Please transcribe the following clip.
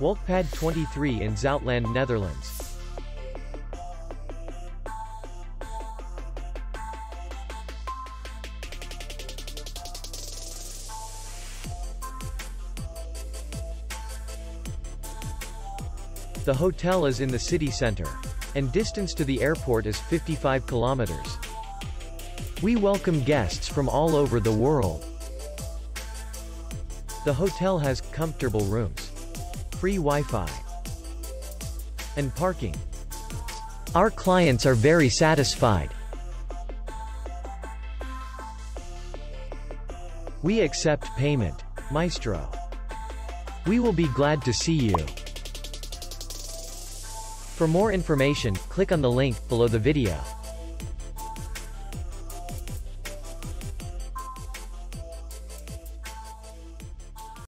Wulkpad 23 in Zoutelande, Netherlands. The hotel is in the city center, and distance to the airport is 55 kilometers. We welcome guests from all over the world. The hotel has comfortable rooms, free Wi-Fi, and parking. Our clients are very satisfied. We accept payment, Maestro. We will be glad to see you. For more information, click on the link below the video.